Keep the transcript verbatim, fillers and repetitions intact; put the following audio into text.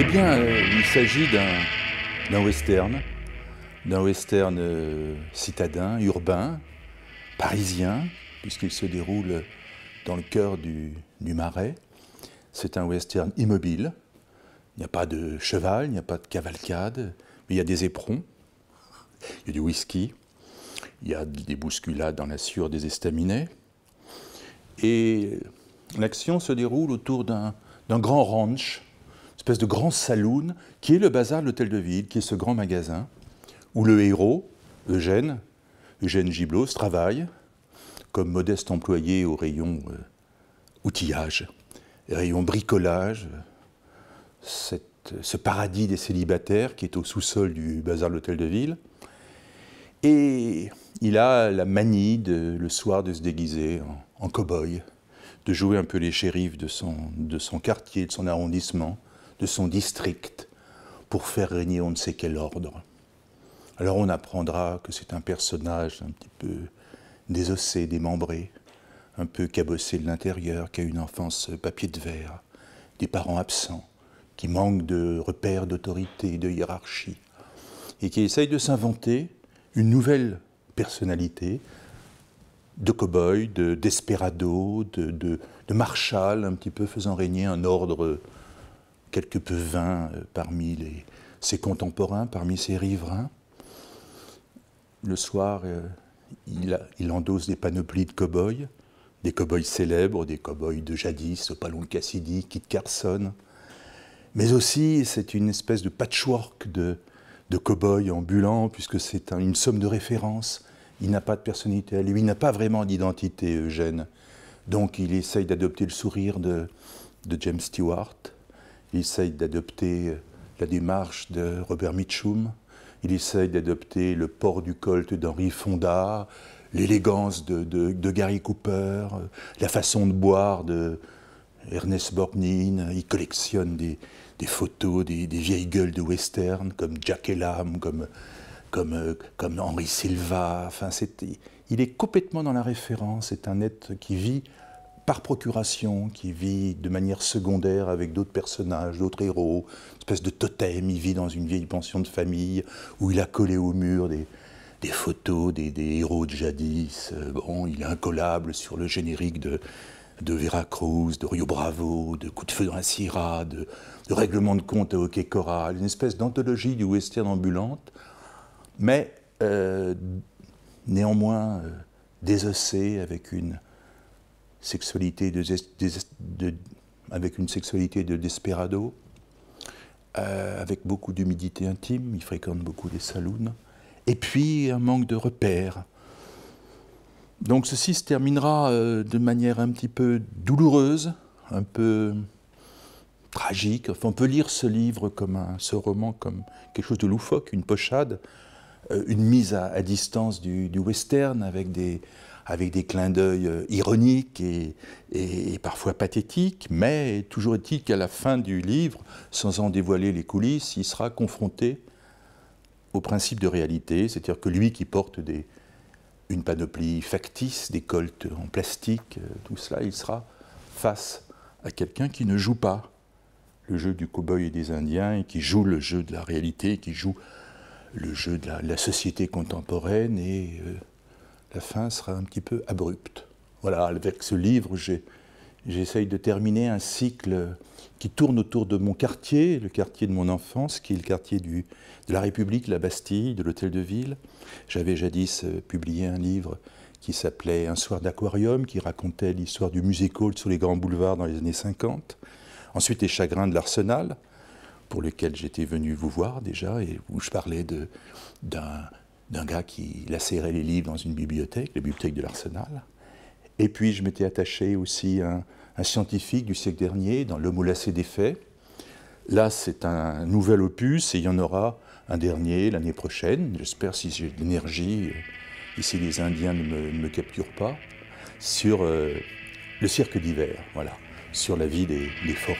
Eh bien, euh, il s'agit d'un western, d'un western euh, citadin, urbain, parisien, puisqu'il se déroule dans le cœur du, du Marais. C'est un western immobile. Il n'y a pas de cheval, il n'y a pas de cavalcade, mais il y a des éperons, il y a du whisky, il y a des bousculades dans la sure des estaminets. Et l'action se déroule autour d'un grand ranch, une espèce de grand saloon, qui est le bazar de l'Hôtel de Ville, qui est ce grand magasin, où le héros, Eugène, Eugène Giblot, travaille comme modeste employé au rayon euh, outillage, rayon bricolage, cette, ce paradis des célibataires qui est au sous-sol du bazar de l'Hôtel de Ville. Et il a la manie, de, le soir, de se déguiser en, en cow-boy, de jouer un peu les shérifs de son, de son quartier, de son arrondissement, de son district, pour faire régner on ne sait quel ordre. Alors on apprendra que c'est un personnage un petit peu désossé, démembré, un peu cabossé de l'intérieur, qui a une enfance papier de verre, des parents absents, qui manque de repères d'autorité, de hiérarchie, et qui essaye de s'inventer une nouvelle personnalité de cow-boy, de desperado, de, de, de marshal, un petit peu faisant régner un ordre quelque peu vain parmi les, ses contemporains, parmi ses riverains. Le soir, euh, il, a, il endosse des panoplies de cow-boy, des cow-boys célèbres, des cow-boys de jadis, Pat Long Cassidy, Kit Carson, mais aussi c'est une espèce de patchwork de de cow-boy ambulant, puisque c'est un, une somme de références. Il n'a pas de personnalité à lui, il n'a pas vraiment d'identité, Eugène. Donc il essaye d'adopter le sourire de, de James Stewart, il essaye d'adopter la démarche de Robert Mitchum, il essaye d'adopter le port du colt d'Henri Fonda, l'élégance de, de, de Gary Cooper, la façon de boire de Ernest Borgnine. Il collectionne des, des photos, des, des vieilles gueules de western, comme Jack Elam, comme, comme, comme Henri Silva. Enfin, c'est, il est complètement dans la référence. C'est un être qui vit par procuration, qui vit de manière secondaire avec d'autres personnages, d'autres héros, une espèce de totem. Il vit dans une vieille pension de famille où il a collé au mur des, des photos des, des héros de jadis. Bon, il est incollable sur le générique de... de Vera Cruz, de Rio Bravo, de Coup de feu dans la Sierra, de, de Règlement de compte à OK Corral, une espèce d'anthologie du western ambulante, mais euh, néanmoins euh, désossée, avec une sexualité de, de, de, avec une sexualité de desperado, euh, avec beaucoup d'humidité intime. Il fréquente beaucoup les saloons, et puis un manque de repères. Donc ceci se terminera euh, de manière un petit peu douloureuse, un peu tragique. Enfin, on peut lire ce livre, comme un, ce roman, comme quelque chose de loufoque, une pochade, euh, une mise à, à distance du, du western, avec des, avec des clins d'œil euh, ironiques et, et, et parfois pathétiques. Mais toujours est-il qu'à la fin du livre, sans en dévoiler les coulisses, il sera confronté au principe de réalité, c'est-à-dire que lui qui porte des... une panoplie factice, des coltes en plastique, tout cela, il sera face à quelqu'un qui ne joue pas le jeu du cow-boy et des Indiens, et qui joue le jeu de la réalité, qui joue le jeu de la, la société contemporaine, et euh, la fin sera un petit peu abrupte. Voilà, avec ce livre, j'essaye de terminer un cycle qui tourne autour de mon quartier, le quartier de mon enfance, qui est le quartier du, de la République, de la Bastille, de l'Hôtel de Ville. J'avais jadis euh, publié un livre qui s'appelait « Un soir d'aquarium », qui racontait l'histoire du music-hall sur les grands boulevards dans les années cinquante. Ensuite, « Les chagrins de l'arsenal », pour lequel j'étais venu vous voir déjà, et où je parlais d'un gars qui lacérait les livres dans une bibliothèque, la bibliothèque de l'arsenal. Et puis, je m'étais attaché aussi à un, un scientifique du siècle dernier, dans Le Moulacé des Faits. Là, c'est un nouvel opus, et il y en aura un dernier l'année prochaine. J'espère, si j'ai de l'énergie, et si les Indiens ne me, ne me capturent pas, sur euh, le cirque d'hiver, voilà, sur la vie des, des forains.